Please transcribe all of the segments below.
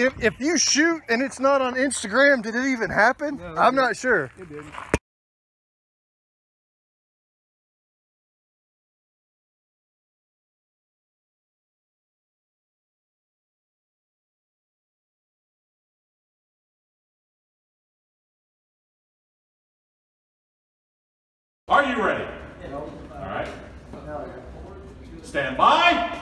if you shoot and it's not on Instagram, did it even happen? No, I'm not sure. It didn't. Are you ready? All right. Stand by.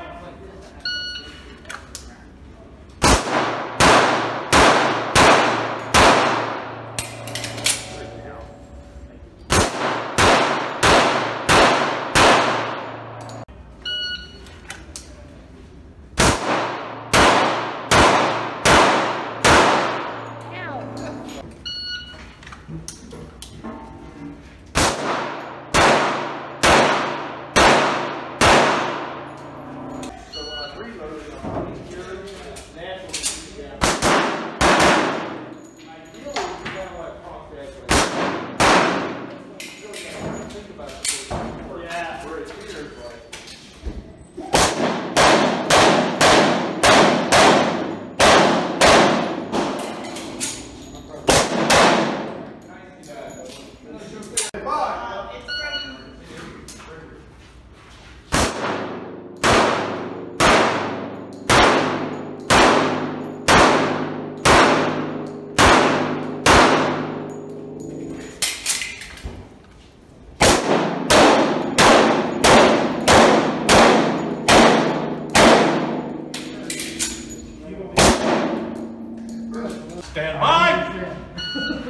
Stand by!